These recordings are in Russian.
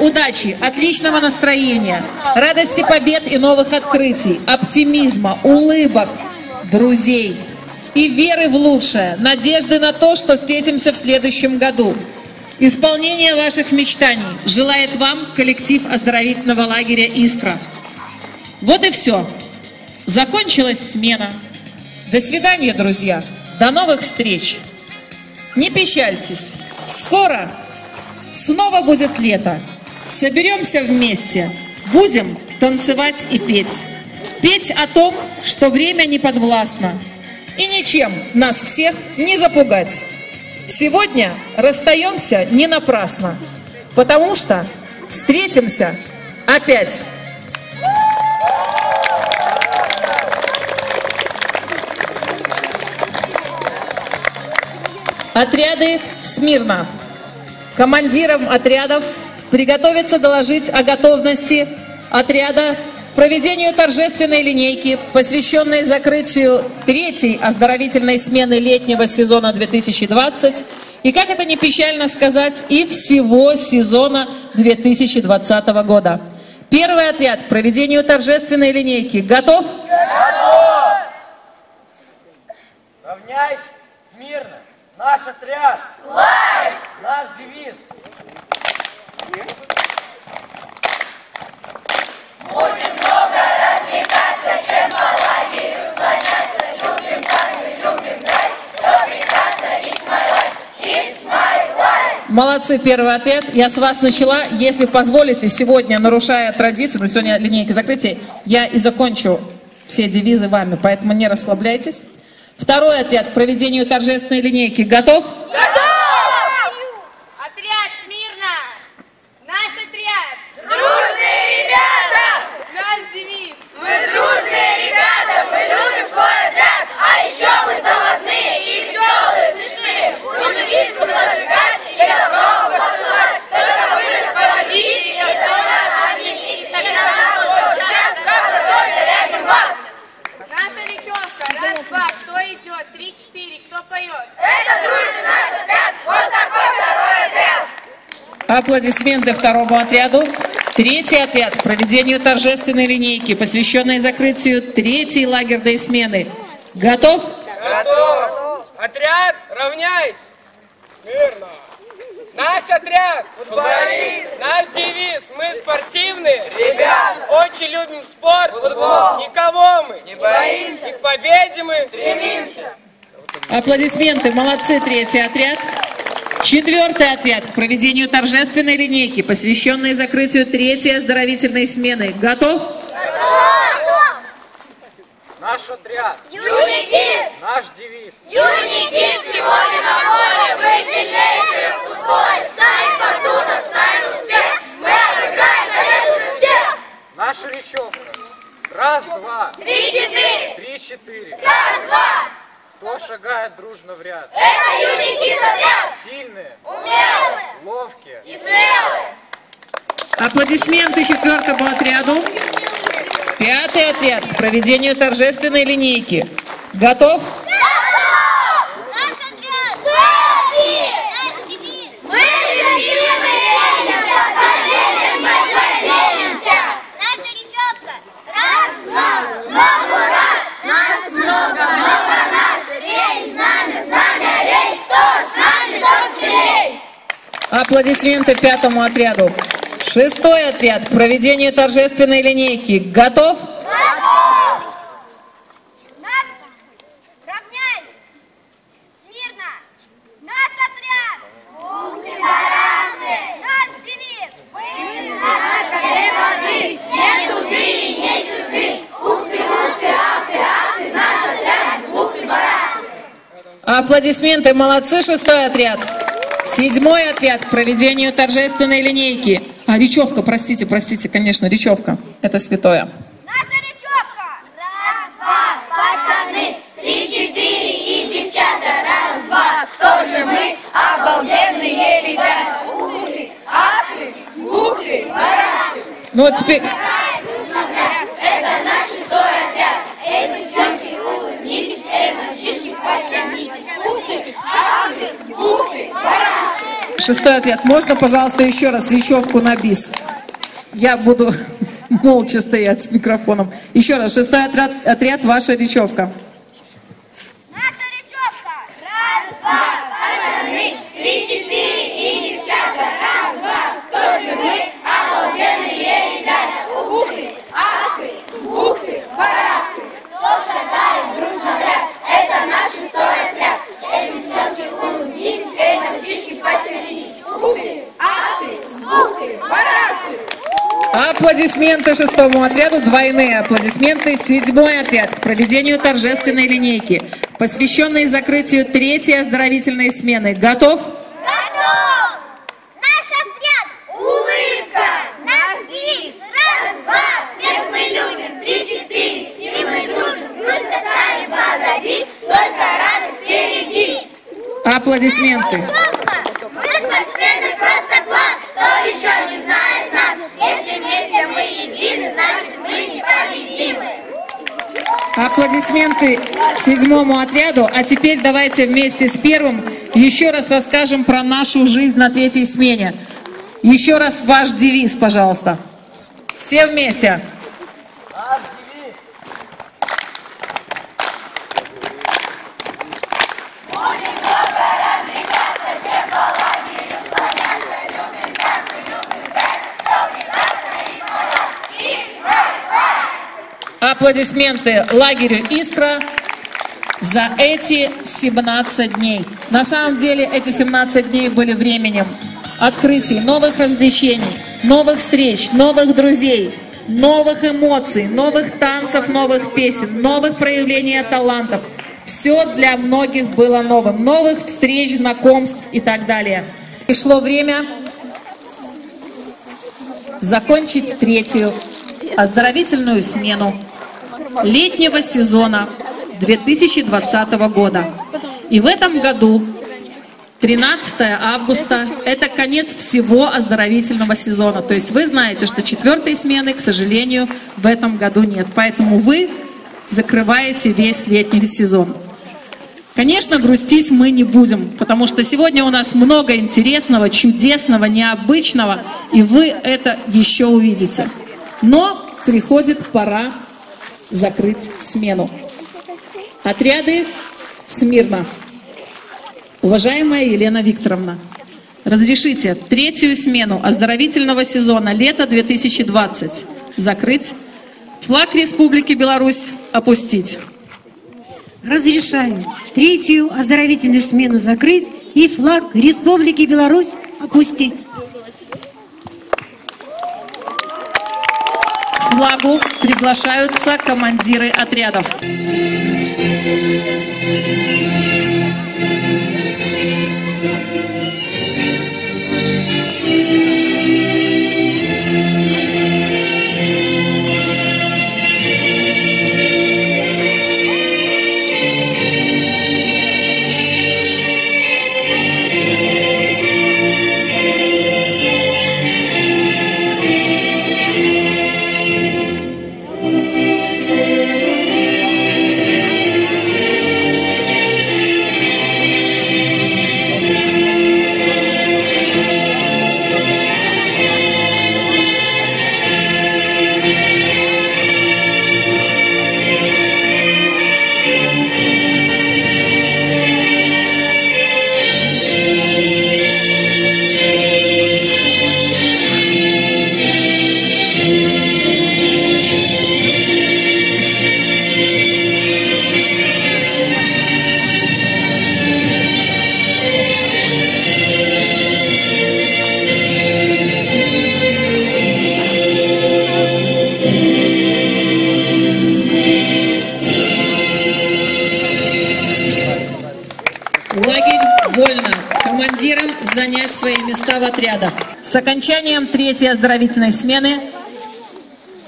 удачи, отличного настроения, радости побед и новых открытий, оптимизма, улыбок, друзей и веры в лучшее, надежды на то, что встретимся в следующем году. Исполнение ваших мечтаний желает вам коллектив оздоровительного лагеря «Искра». Вот и все. Закончилась смена. До свидания, друзья. До новых встреч. Не печальтесь. Скоро снова будет лето. Соберемся вместе. Будем танцевать и петь. Петь о том, что время не подвластно. И ничем нас всех не запугать. Сегодня расстаемся не напрасно, потому что встретимся опять. Отряды смирно. Командирам отрядов приготовиться доложить о готовности отряда к проведению торжественной линейки, посвященной закрытию 3-й оздоровительной смены летнего сезона 2020 и, как это не печально сказать, и всего сезона 2020 года. Первый отряд к проведению торжественной линейки. Готов? Готов! Равняйся смирно! Наш отряд! Лайк! Наш девиз! Будем много развлекаться, чем по лагерю слоняться. Любим танцы, любим драть, все прекрасно, it's my life, it's my life. Молодцы, первый отряд. Я с вас начала. Если позволите, сегодня, нарушая традицию, но сегодня линейка закрытия, я и закончу все девизы вами, поэтому не расслабляйтесь. Второй отряд к проведению торжественной линейки. Готов? Готов! Отряд смирно! Наш отряд! Дружные ребята! Наш девиз! Мы дружные ребята! Мы любим свой отряд! А еще мы заводные и веселые, смешные! Будем искру зажигать и добро посылать! Только вы нас полюбите и оставляйте отнеситесь! И нам уже сейчас добро только рядом вас! Наша речевка! Раз, два, кто идет, 3-4, кто поет? Это дружный наш отряд! Вот такой второй отряд! Аплодисменты второму отряду. Третий отряд к проведению торжественной линейки, посвященной закрытию 3-й лагерной смены. Готов? Готов! Отряд, равняйсь! Мирно! Наш отряд! Футболист! Наш девиз! Мы спортивные! Ребята! Очень любим спорт! Футбол! Никого мы не боимся! И к победе мы стремимся! Аплодисменты! Молодцы! Третий отряд! Четвертый отряд к проведению торжественной линейки, посвященной закрытию 3-й оздоровительной смены. Готов? Готов! Наш отряд! Юникис! Наш девиз! Юникис! Сегодня на поле мы сильнейшие в футболе! Знаем фортуну, знаем успех! Мы обыграем, конечно, всех! Наша речевка! Раз, два! 3-4! 3-4! Раз, два! Кто шагает дружно в ряд? Это юники отряд! Сильные, умелые, ловкие и смелые! Аплодисменты четвертому отряду. Пятый отряд к проведению торжественной линейки. Готов? Готов! Наш отряд! Пати! Наш девиз! Мы любимые ленимся, поделим, мы поделимся! Наша речетка! Раз, много раз! Нас много нас! Знамя, рей, кто с нами, кто сильней! Аплодисменты пятому отряду. Шестой отряд к проведению торжественной линейки. Готов? Готов! Нас равняйся! Смирно! Наш отряд! Будьте бараны! Наш девиз! Вы нас две воды! Не туды и не сюды! Ухты, ахты! Наш отряд! Ухты, бараны! Аплодисменты! Молодцы, шестой отряд! Седьмой отряд к проведению торжественной линейки. А, речевка, простите, конечно, речевка. Это святое. Наша речевка! Раз, два, пацаны, 3-4 и девчата. Раз, два, кто же мы? Обалденные ребята. Ухты, ахты, бухты, бараты. Ну вот теперь... Это наш шестой отряд. Эй, девчонки, улыбнитесь, эй, мальчишки, подтянитесь. Ухты, ахты, бухты, бараты. Шестой ответ. Можно, пожалуйста, еще раз свечевку на бис? Я буду молча стоять с микрофоном. Еще раз, шестой отряд, ваша речевка. Наша речевка. Раз, два, пацаны, три, четыре и девчата. Раз, два, кто же мы? Обалденные ребята. Ухты, ахты, бухты, барахты. Кто шагает, дружно вряд. Это наш шестой отряд. Эти девчонки улыбнились, эти мальчишки потянулись. Ухты, ахты, бухты, барахты. Аплодисменты шестому отряду, двойные аплодисменты. Седьмой отряд к проведению торжественной линейки, посвященной закрытию третьей оздоровительной смены. Готов? Готов! Наш отряд! Улыбка! Наш девиз! Раз, два, смех мы любим! Три, четыре, с ним мы дружим! Мы оставим позади, только радость впереди! Аплодисменты! Аплодисменты седьмому отряду. А теперь давайте вместе с первым еще раз расскажем про нашу жизнь на третьей смене. Еще раз ваш девиз, пожалуйста. Все вместе. Наш девиз. Будем много развлекаться, чем по лагерю слоняться. Любим танцы, любим танцы, что прекрасно и смотрят. Искра! Аплодисменты лагерю «Искра» за эти 17 дней. На самом деле эти 17 дней были временем открытий, новых развлечений, новых встреч, новых друзей, новых эмоций, новых танцев, новых песен, новых проявлений талантов. Все для многих было новым. Новых встреч, знакомств и так далее. Пришло время закончить третью оздоровительную смену летнего сезона 2020 года. И в этом году 13 августа – это конец всего оздоровительного сезона. То есть вы знаете, что четвертой смены, к сожалению, в этом году нет. Поэтому вы закрываете весь летний сезон. Конечно, грустить мы не будем, потому что сегодня у нас много интересного, чудесного, необычного, и вы это еще увидите. Но приходит пора закрыть смену. Отряды смирно. Уважаемая Елена Викторовна, разрешите третью смену оздоровительного сезона лета 2020 закрыть, флаг Республики Беларусь опустить. Разрешаю третью оздоровительную смену закрыть и флаг Республики Беларусь опустить. К флагу приглашаются командиры отрядов. Занять свои места в отрядах. С окончанием третьей оздоровительной смены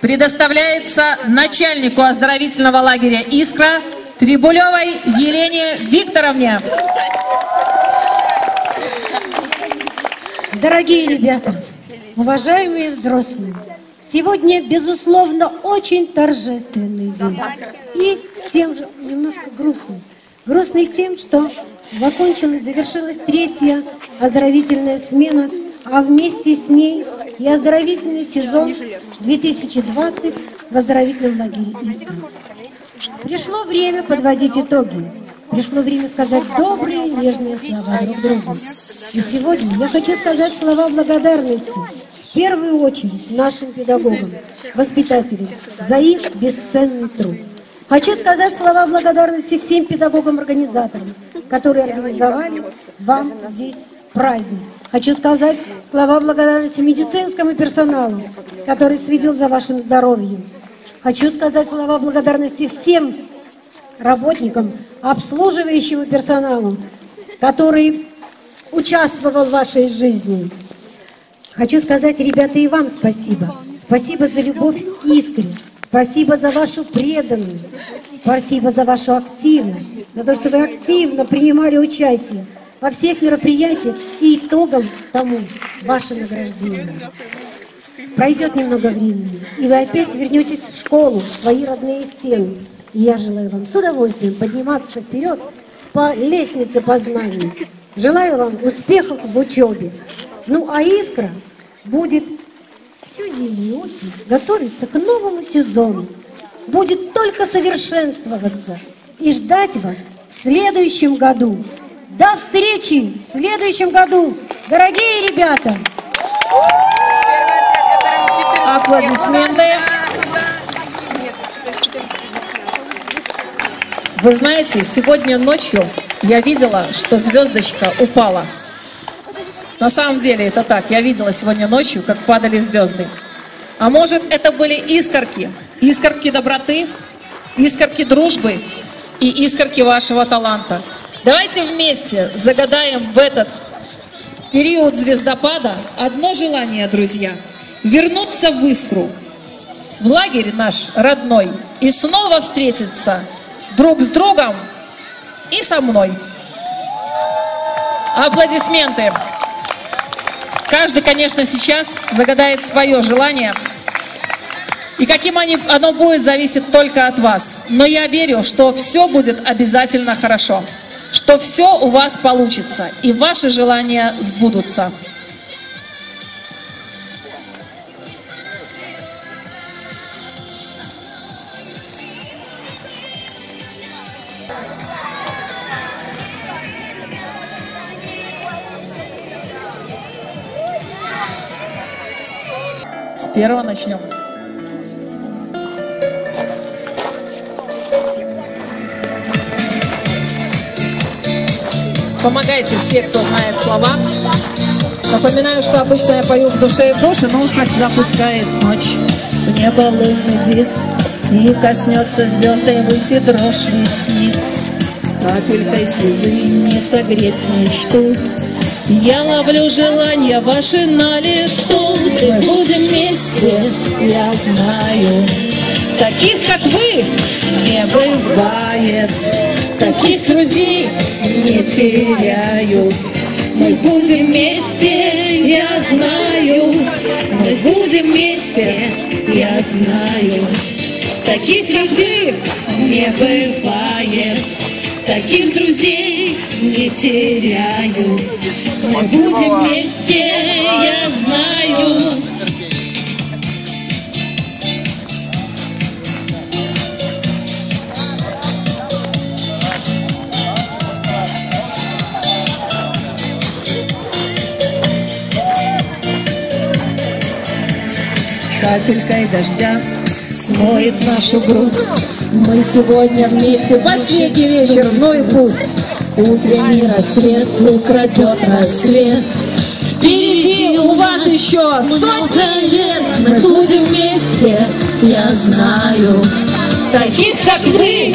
предоставляется начальнику оздоровительного лагеря «Искра» Трибулевой Елене Викторовне. Дорогие ребята, уважаемые взрослые, сегодня, безусловно, очень торжественный день. И тем же немножко грустный. Грустный тем, что закончилась, завершилась третья оздоровительная смена, а вместе с ней и оздоровительный сезон 2020 в оздоровительном лагере «Истра». Пришло время подводить итоги. Пришло время сказать добрые, нежные слова друг другу. И сегодня я хочу сказать слова благодарности. В первую очередь нашим педагогам, воспитателям за их бесценный труд. Хочу сказать слова благодарности всем педагогам-организаторам, которые организовали вам здесь праздник. Хочу сказать слова благодарности медицинскому персоналу, который следил за вашим здоровьем. Хочу сказать слова благодарности всем работникам, обслуживающему персоналу, который участвовал в вашей жизни. Хочу сказать, ребята, и вам спасибо. Спасибо за любовь к искре. Спасибо за вашу преданность. Спасибо за вашу активность. За то, что вы активно принимали участие во всех мероприятиях, и итогом тому ваше награждение. Пройдет немного времени, и вы опять вернетесь в школу, в свои родные стены. И я желаю вам с удовольствием подниматься вперед по лестнице познаний. Желаю вам успехов в учебе. Ну а «Искра» будет всю зимнюю осень готовиться к новому сезону, будет только совершенствоваться и ждать вас в следующем году. До встречи в следующем году, дорогие ребята! Аплодисменты! Вы знаете, сегодня ночью я видела, что звездочка упала. На самом деле это так. Я видела сегодня ночью, как падали звезды. А может, это были искорки. Искорки доброты, искорки дружбы и искорки вашего таланта. Давайте вместе загадаем в этот период звездопада одно желание, друзья. Вернуться в Искру, в лагерь наш родной, и снова встретиться друг с другом и со мной. Аплодисменты! Каждый, конечно, сейчас загадает свое желание. И каким оно будет, зависит только от вас. Но я верю, что все будет обязательно хорошо. Что все у вас получится. И ваши желания сбудутся. С первого начнем. Помогайте все, кто знает слова. Напоминаю, что обычно я пою в душе и в душе, но уж как запускает ночь. В небо лунный диск, и коснется звездной выси дрожь ресниц. Капелькой слезы не согреть мечту. Я ловлю желания ваши на лету. Мы будем вместе, я знаю. Таких, как вы, не бывает. Таких друзей не теряю. Мы будем вместе, я знаю. Мы будем вместе, я знаю. Таких, как вы, не бывает. Таких друзей не теряю. Мы будем вместе, я знаю. Капелькой дождя смоет нашу грудь. Мы сегодня вместе, последний вечер, ну и пусть. Утренний рассвет украдет рассвет. Впереди у вас еще сотня лет. Мы будем вместе, я знаю. Таких, как вы,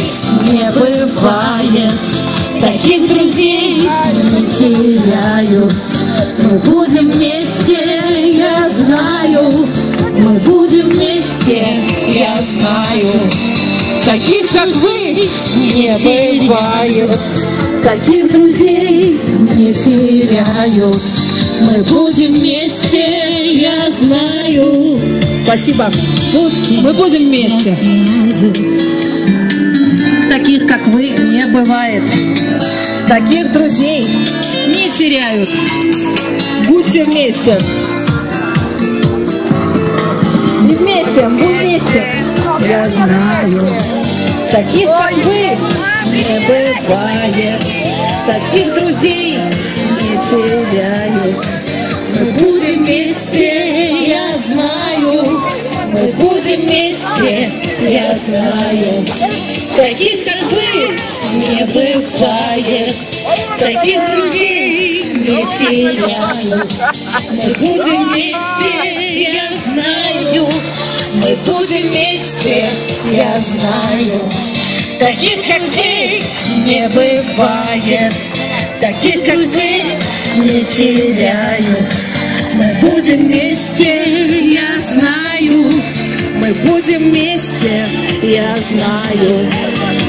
не бывает. Таких друзей не теряю. Мы будем вместе, я знаю. Мы будем вместе, я знаю. Таких, как вы, не бывает. Таких друзей не теряю. Мы будем вместе, я знаю. Спасибо. Мы будем вместе. Таких, как вы, не бывает. Таких друзей не теряют. Будьте вместе. Не вместе, будь вместе. Я знаю, таких, как вы, не бывает. Таких друзей не теряют. Мы будем вместе, я знаю. Мы будем вместе, я знаю. Таких, как вы, не бывает. Таких друзей не теряют. Мы будем вместе, я знаю. Мы будем вместе, я знаю. Таких, как вы, не бывает. Таких, как вы, не теряю. Мы будем вместе, я знаю. Мы будем вместе, я знаю.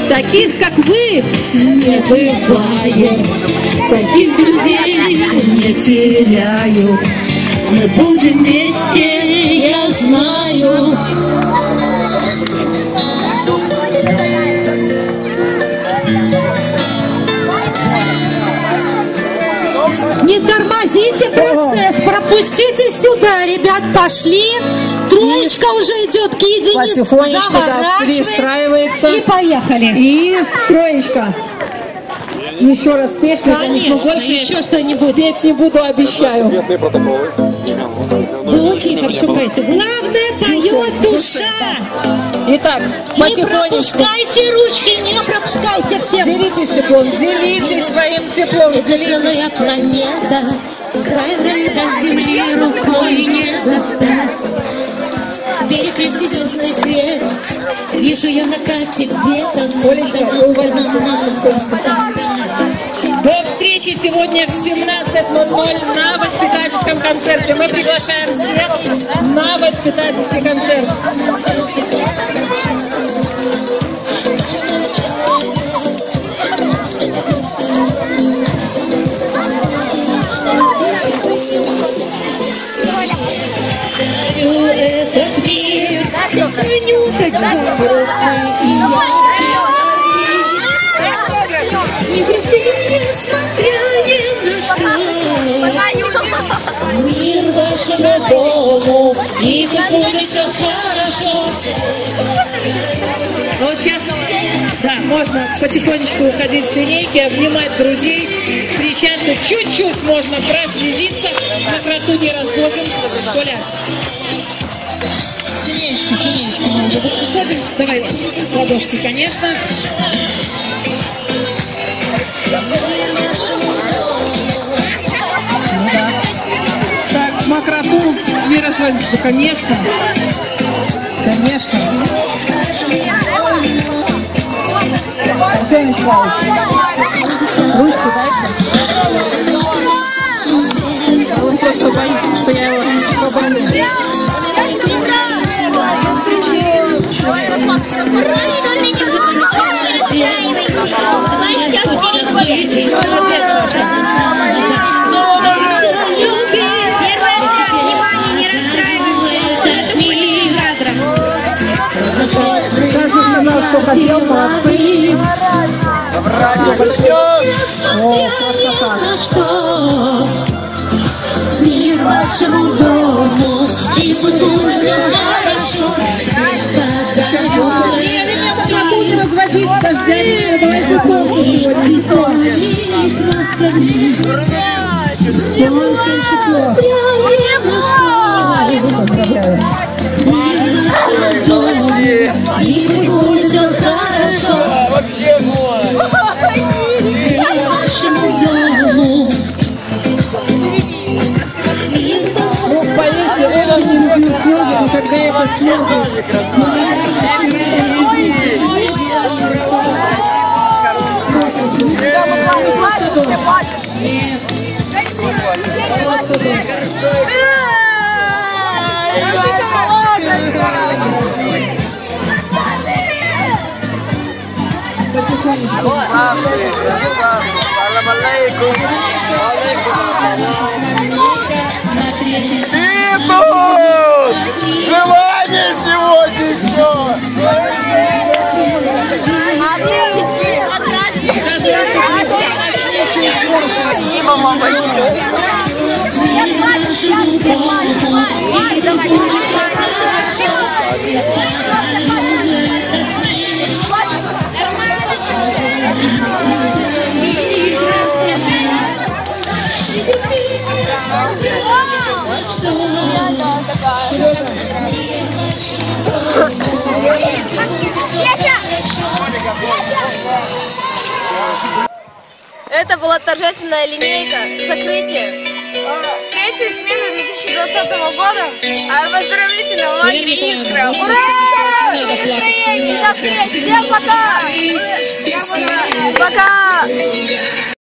Таких, как вы, не бывает. Таких людей не теряю. Мы будем вместе, я знаю. Не тормозите процесс, пропустите сюда, ребят, пошли. Троечка уже идет к единице, заворачивает, да, и поехали. И троечка. Еще раз песню, конечно, больше еще что-нибудь. Песни буду, обещаю. Вы очень хорошо поете. Главное, поет душа. Итак, потихонечку. Не пропускайте ручки, не пропускайте всех. Делитесь теплом, делитесь своим теплом. Это целая планета, край до земли рукой не достать. Перекрестный звездный крет, вижу я на карте где-то. Олечка, до встречи сегодня в 17:00 на воспитательском концерте. Мы приглашаем всех на воспитательский концерт. Этот мир, нюточка, и быстрее, смотря ни на что. Мир вашему дому, и как будет все хорошо. Вот сейчас, да, можно потихонечку уходить с линейки, обнимать друзей, встречаться. Чуть-чуть можно проследиться, на красу не расходим. Коля. Синеечки, синеечки мы уже выходим. Давай с ладошки, конечно. Да. Так, макротуру не разводится, конечно. Конечно. Ручку дайте. Вы просто боитесь, что я его поболею. Молодец, Сашка. Каждый сказал, что хотел, молодцы. О, красота. Мир вашему дому, и пусть будет все хорошо. Не разводить дождя, не бывает солнце сегодня. Солнце тепло. Поздравляю. И будет все хорошо. Вообще поверьте, я не люблю слезы, но когда это слезы... Идут! Желание сегодня еще! Мама! Это была торжественная линейка закрытия третьей смены 2020 года. А поздравительного лагеря «Искра». Ура! Всем пока! Пока!